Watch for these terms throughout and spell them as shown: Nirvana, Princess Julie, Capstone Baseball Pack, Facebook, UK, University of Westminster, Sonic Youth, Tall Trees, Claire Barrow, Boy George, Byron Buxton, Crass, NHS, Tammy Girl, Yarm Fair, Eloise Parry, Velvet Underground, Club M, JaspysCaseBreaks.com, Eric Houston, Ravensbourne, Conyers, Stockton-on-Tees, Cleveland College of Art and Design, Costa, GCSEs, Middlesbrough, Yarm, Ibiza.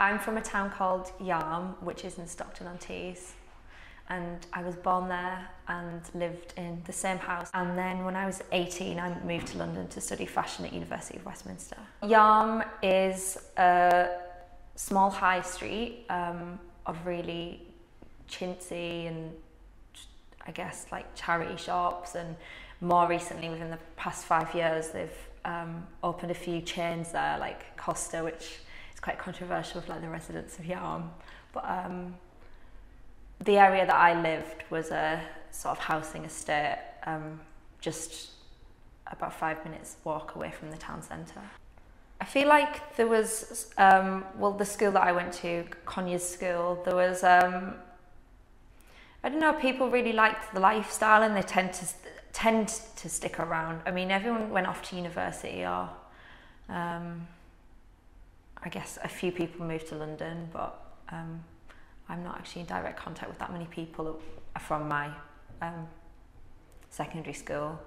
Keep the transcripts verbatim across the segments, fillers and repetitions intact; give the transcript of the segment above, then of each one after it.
I'm from a town called Yarm, which is in Stockton-on-Tees, and I was born there and lived in the same house. And then when I was eighteen, I moved to London to study fashion at University of Westminster. Yarm is a small high street um, of really chintzy and I guess like charity shops, and more recently, within the past five years, they've um, opened a few chains there, like Costa, which quite controversial with like the residents of Yarm, but um, the area that I lived was a sort of housing estate, um, just about five minutes walk away from the town centre. I feel like there was, um, well, the school that I went to, Conyers School, there was, um, I don't know, people really liked the lifestyle and they tend to tend to stick around. I mean, everyone went off to university, or Um, I guess a few people moved to London, but um, I'm not actually in direct contact with that many people that are from my um, secondary school.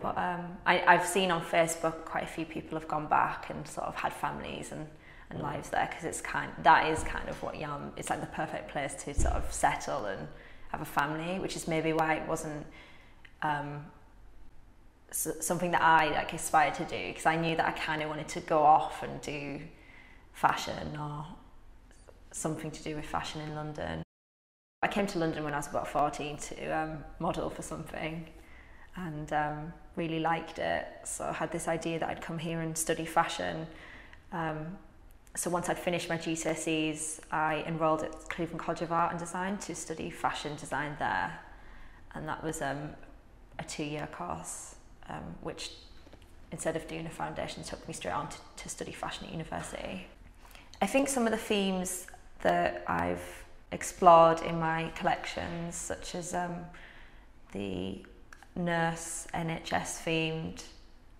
But um, I, I've seen on Facebook quite a few people have gone back and sort of had families and, and lives there, because it's kind that is kind of what Yarm. It's like the perfect place to sort of settle and have a family, which is maybe why it wasn't um, something that I like aspired to do, because I knew that I kind of wanted to go off and do fashion or something to do with fashion in London. I came to London when I was about fourteen to um, model for something, and um, really liked it, so I had this idea that I'd come here and study fashion. Um, so once I'd finished my G C S Es, I enrolled at Cleveland College of Art and Design to study fashion design there, and that was um, a two-year course, um, which instead of doing a foundation took me straight on to, to study fashion at university. I think some of the themes that I've explored in my collections, such as um, the nurse N H S themed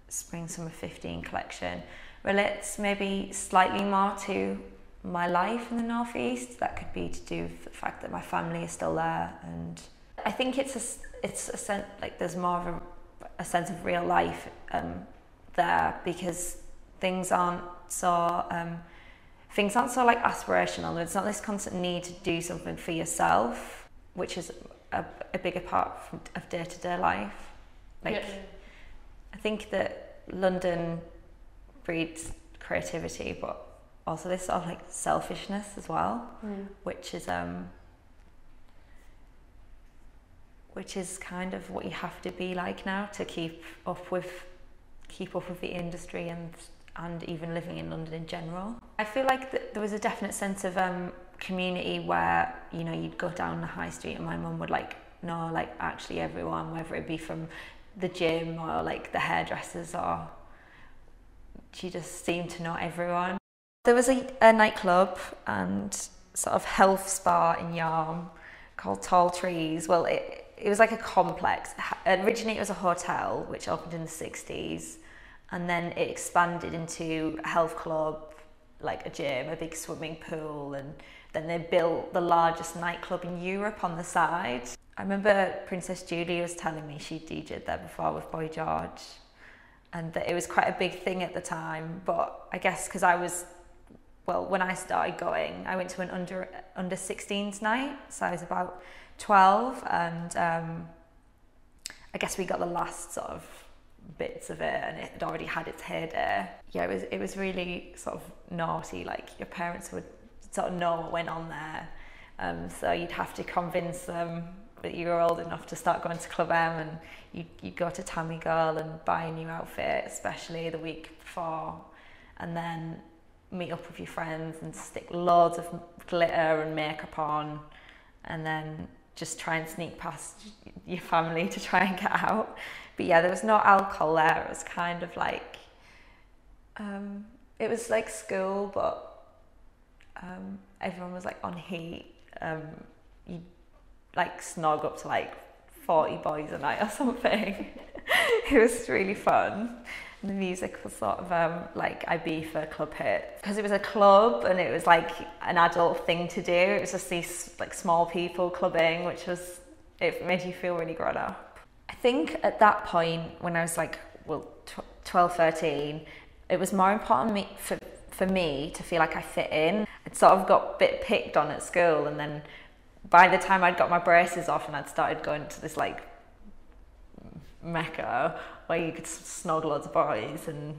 Spring Summer fifteen collection, relates maybe slightly more to my life in the Northeast. That could be to do with the fact that my family is still there, and I think it's a, it's a sense like there's more of a, a sense of real life um, there, because things aren't so. Um, Things aren't so like aspirational. It's not this constant need to do something for yourself, which is a, a bigger part of day-to-day life. Like, yeah. I think that London breeds creativity, but also this sort of like selfishness as well, mm. which is um, which is kind of what you have to be like now to keep up with keep up with the industry and. and even living in London in general. I feel like th there was a definite sense of um, community where, you know, you'd go down the high street and my mum would like, no, like actually everyone, whether it be from the gym or like the hairdressers, or she just seemed to know everyone. There was a, a nightclub and sort of health spa in Yarm called Tall Trees. Well, it, it was like a complex. Originally it was a hotel which opened in the sixties. And then it expanded into a health club, like a gym, a big swimming pool, and then they built the largest nightclub in Europe on the side. I remember Princess Julie was telling me she D J'd there before with Boy George, and that it was quite a big thing at the time, but I guess because I was, well, when I started going, I went to an under, under sixteens night, so I was about twelve, and um, I guess we got the last sort of bits of it, and it had already had its heyday. Yeah, it was it was really sort of naughty. Like, your parents would sort of know what went on there, um, so you'd have to convince them that you were old enough to start going to Club M, and you'd, you'd go to Tammy Girl and buy a new outfit, especially the week before, and then meet up with your friends and stick loads of glitter and makeup on, and then just try and sneak past your family to try and get out. But yeah, there was no alcohol there. It was kind of like, um, it was like school, but um, everyone was like on heat. Um, you'd like snog up to like forty boys a night or something. It was really fun. And the music was sort of um, like Ibiza club hits. Because it was a club and it was like an adult thing to do. It was just these like small people clubbing, which was, it made you feel really grown up. I think at that point, when I was like, well, twelve, thirteen, it was more important me, for, for me to feel like I fit in. I sort of got a bit picked on at school, and then by the time I'd got my braces off and I'd started going to this like mecca where you could snog loads of boys, and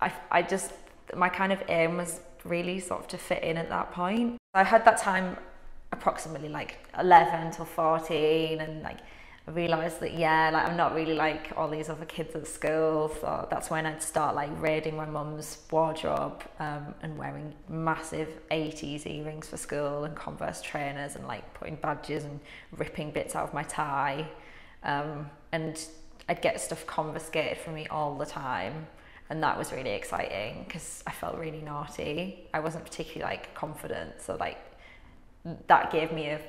I, I just, my kind of aim was really sort of to fit in at that point. I had that time approximately like eleven till fourteen, and like I realised that yeah, like I'm not really like all these other kids at school, so that's when I'd start like raiding my mum's wardrobe um, and wearing massive eighties earrings for school and Converse trainers, and like putting badges and ripping bits out of my tie, um, and I'd get stuff confiscated from me all the time. And that was really exciting because I felt really naughty. I wasn't particularly like confident, so like that gave me a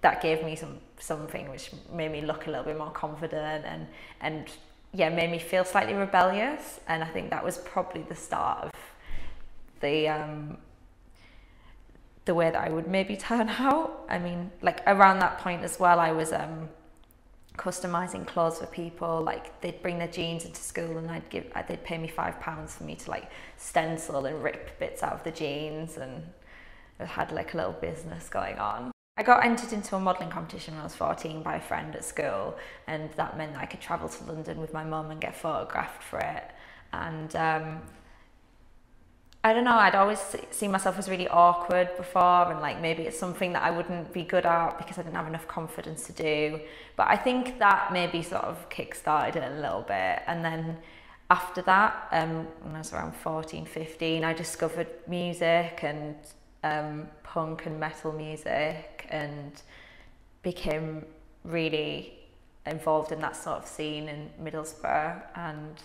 that gave me some something which made me look a little bit more confident, and and yeah, made me feel slightly rebellious. And I think that was probably the start of the um, the way that I would maybe turn out. I mean, like around that point as well, I was. Um, customizing clothes for people. Like they'd bring their jeans into school and I'd give they'd pay me five pounds for me to like stencil and rip bits out of the jeans, and I had like a little business going on. I got entered into a modelling competition when I was fourteen by a friend at school, and that meant that I could travel to London with my mum and get photographed for it. And um, I don't know, I'd always seen myself as really awkward before, and like maybe it's something that I wouldn't be good at because I didn't have enough confidence to do. But I think that maybe sort of kick-started it a little bit. And then after that, um, when I was around fourteen, fifteen, I discovered music and um, punk and metal music, and became really involved in that sort of scene in Middlesbrough. And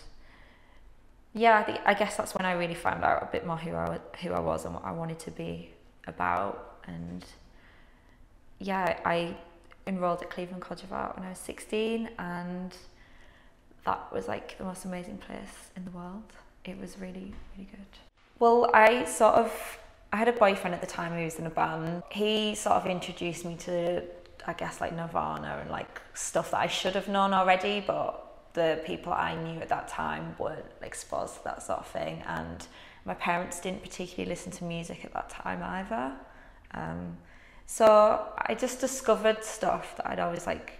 yeah, I, think, I guess that's when I really found out a bit more who I, who I was and what I wanted to be about. And yeah, I enrolled at Cleveland College of Art when I was sixteen, and that was like the most amazing place in the world. It was really, really good. Well, I sort of, I had a boyfriend at the time who was in a band. He sort of introduced me to, I guess, like Nirvana and like stuff that I should have known already, but the people I knew at that time weren't exposed to that sort of thing, and my parents didn't particularly listen to music at that time either. Um, so I just discovered stuff that I'd always like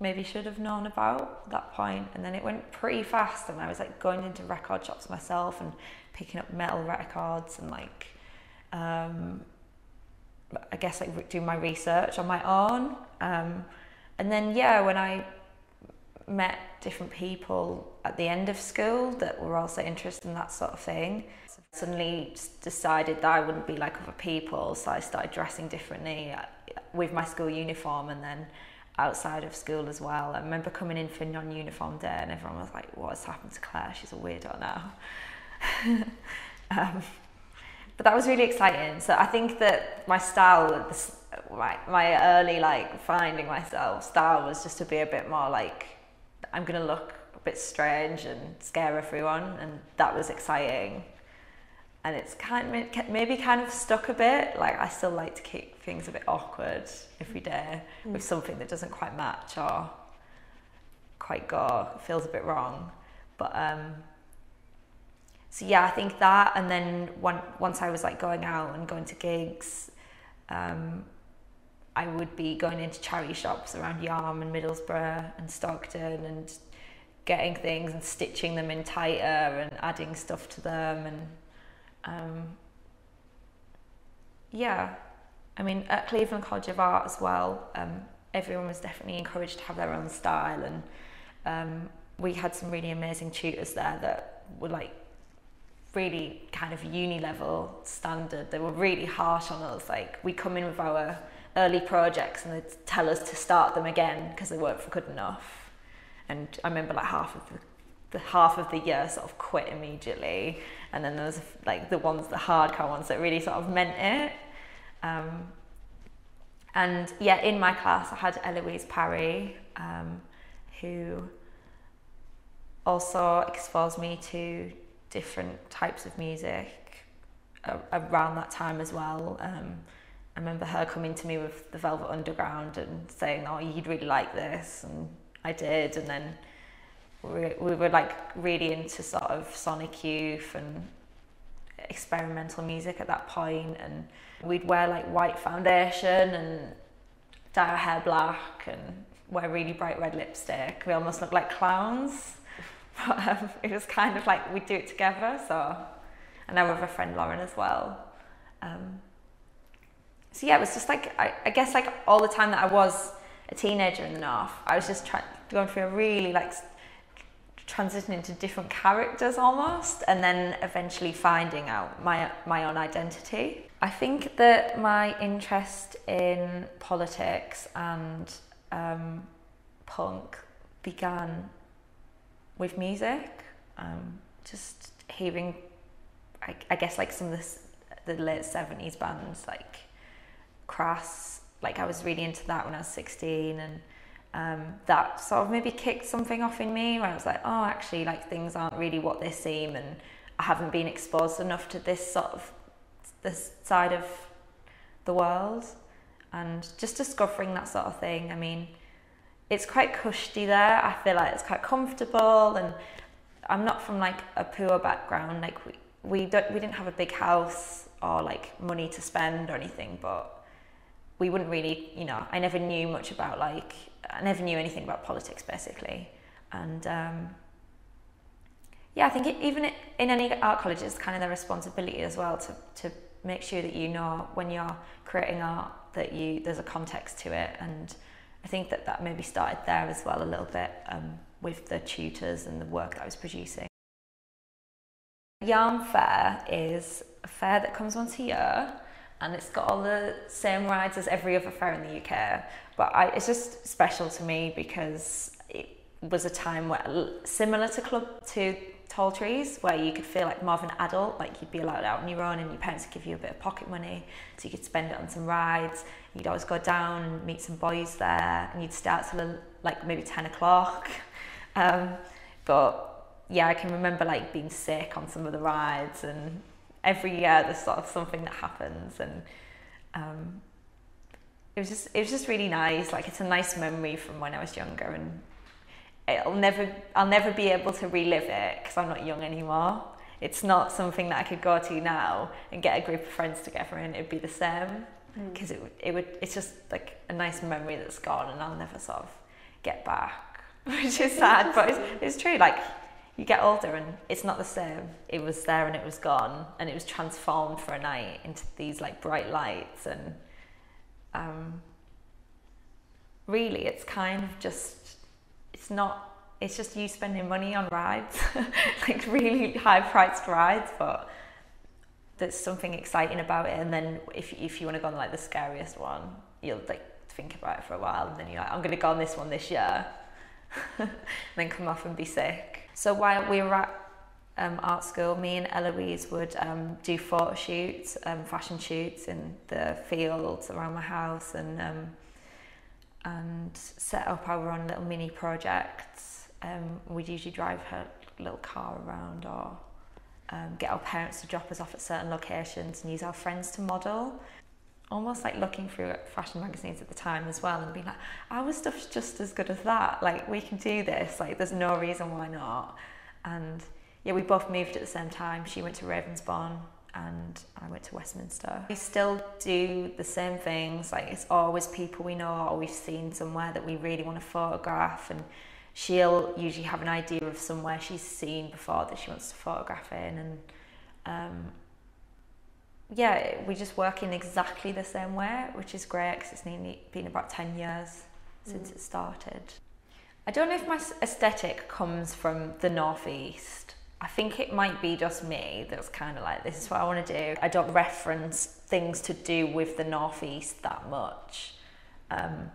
maybe should have known about at that point, and then it went pretty fast, and I was like going into record shops myself and picking up metal records, and like um, I guess like doing my research on my own. Um, and then yeah, when I met different people at the end of school that were also interested in that sort of thing. So I suddenly decided that I wouldn't be like other people, so I started dressing differently with my school uniform and then outside of school as well. I remember coming in for non-uniform day and everyone was like, what's happened to Claire? She's a weirdo now. um, but that was really exciting. So I think that my style, my, my early like finding myself style was just to be a bit more like, I'm going to look a bit strange and scare everyone, and that was exciting. And it's kind of maybe kind of stuck a bit. Like I still like to keep things a bit awkward every day mm. with something that doesn't quite match or quite go, it feels a bit wrong. But um, so yeah, I think that. And then one, once I was like going out and going to gigs, um, I would be going into charity shops around Yarm and Middlesbrough and Stockton and getting things and stitching them in tighter and adding stuff to them. And um, yeah, I mean, at Cleveland College of Art as well, um, everyone was definitely encouraged to have their own style, and um, we had some really amazing tutors there that were like really kind of uni level standard. They were really harsh on us. Like we come in with our early projects and they'd tell us to start them again because they weren't good enough. And I remember like half of the, the half of the year sort of quit immediately, and then there was like the ones, the hardcore ones that really sort of meant it. Um, and yeah, in my class I had Eloise Parry, um, who also exposed me to different types of music around that time as well. Um, I remember her coming to me with the Velvet Underground and saying, oh, you'd really like this, and I did. And then we, we were like really into sort of Sonic Youth and experimental music at that point, and we'd wear like white foundation and dye our hair black and wear really bright red lipstick. We almost looked like clowns, but um, it was kind of like we'd do it together. So, and I have a friend Lauren as well. Um, so yeah, it was just like, I, I guess like all the time that I was a teenager in the North, I was just trying, going through a really like transitioning to different characters almost, and then eventually finding out my my own identity. I think that my interest in politics and um, punk began with music, um, just hearing, I, I guess like some of this, the late seventies bands like Crass. Like I was really into that when I was sixteen, and um, that sort of maybe kicked something off in me where I was like, oh, actually like things aren't really what they seem, and I haven't been exposed enough to this sort of, this side of the world, and just discovering that sort of thing. I mean, it's quite cushy there. I feel like it's quite comfortable, and I'm not from like a poor background. Like we, we, don't, we didn't have a big house or like money to spend or anything, but we wouldn't really, you know, I never knew much about like, I never knew anything about politics basically. And um, yeah, I think it, even in any art college, it's kind of their responsibility as well to, to make sure that you know when you're creating art that you, there's a context to it. And I think that that maybe started there as well a little bit um, with the tutors and the work that I was producing. Yarm Fair is a fair that comes once a year, and it's got all the same rides as every other fair in the U K. But I, it's just special to me because it was a time where, similar to Club to Tall Trees, where you could feel like more of an adult, like you'd be allowed out on your own and your parents would give you a bit of pocket money, so you could spend it on some rides. You'd always go down and meet some boys there, and you'd start till like maybe ten o'clock. Um, but yeah, I can remember like being sick on some of the rides, and every year there's sort of something that happens, and um, it was just it was just really nice. Like it's a nice memory from when I was younger, and it'll never I'll never be able to relive it because I'm not young anymore. It's not something that I could go to now and get a group of friends together and it'd be the same, because mm. it would it would it's just like a nice memory that's gone, and I'll never sort of get back, which is sad, but it's, it's true. Like, you get older and it's not the same. It was there and it was gone, and it was transformed for a night into these like bright lights, and um, really it's kind of just, it's not, it's just you spending money on rides, like really high priced rides, but there's something exciting about it. And then if, if you want to go on like the scariest one, you'll like think about it for a while, and then you're like, I'm going to go on this one this year, and then come off and be sick. So while we were at um, art school, me and Eloise would um, do photo shoots, um, fashion shoots in the fields around my house, and um, and set up our own little mini projects. Um, we'd usually drive her little car around, or um, get our parents to drop us off at certain locations and use our friends to model. Almost like looking through fashion magazines at the time as well, and being like, our stuff's just as good as that, like we can do this, like there's no reason why not. And yeah, we both moved at the same time. She went to Ravensbourne and I went to Westminster. We still do the same things, like it's always people we know or we've seen somewhere that we really want to photograph, and she'll usually have an idea of somewhere she's seen before that she wants to photograph in, and um, yeah, we just work in exactly the same way, which is great because it's nearly been about ten years since mm. it started. I don't know if my aesthetic comes from the Northeast. I think it might be just me that's kind of like, this is what I want to do. I don't reference things to do with the Northeast that much. Um,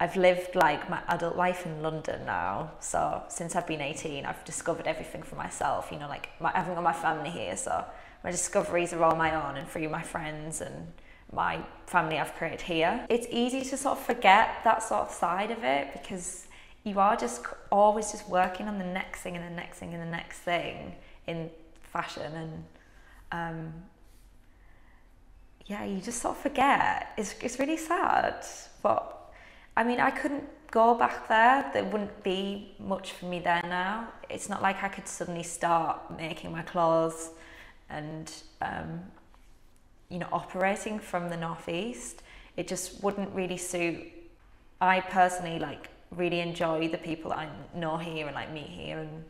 I've lived like my adult life in London now, so since I've been eighteen, I've discovered everything for myself. You know, like my, I haven't got my family here, so my discoveries are all my own and through my friends and my family I've created here. It's easy to sort of forget that sort of side of it because you are just always just working on the next thing and the next thing and the next thing in fashion, and um, yeah, you just sort of forget. It's, it's really sad, but I mean, I couldn't go back there. There wouldn't be much for me there now. It's not like I could suddenly start making my clothes and um, you know, operating from the northeast, it just wouldn't really suit. I personally like really enjoy the people that I know here and like meet here, and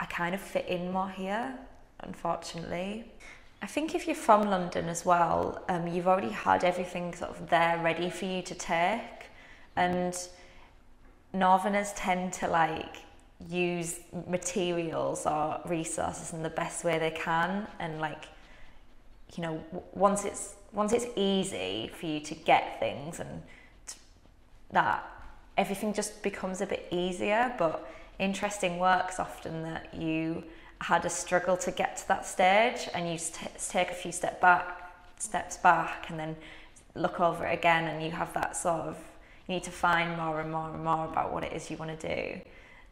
I kind of fit in more here, unfortunately. I think if you're from London as well, um, you've already had everything sort of there ready for you to take, and Northerners tend to like use materials or resources in the best way they can, and like, you know, once it's once it's easy for you to get things and to, that everything just becomes a bit easier. But interesting work's often that you had a struggle to get to that stage, and you t take a few step back, steps back, and then look over it again, and you have that sort of, you need to find more and more and more about what it is you want to do.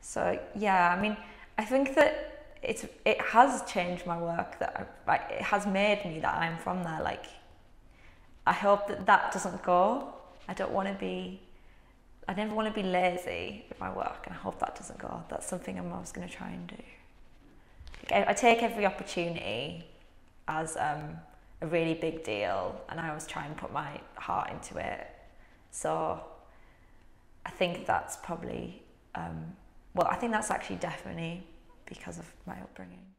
So yeah, I mean, I think that it's it has changed my work, that I, it has made me that I'm from there. Like, I hope that that doesn't go. I don't want to be, I never want to be lazy with my work, and I hope that doesn't go. That's something I'm always going to try and do. I take every opportunity as um, a really big deal, and I always try and put my heart into it. So I think that's probably, um, well, I think that's actually definitely because of my upbringing.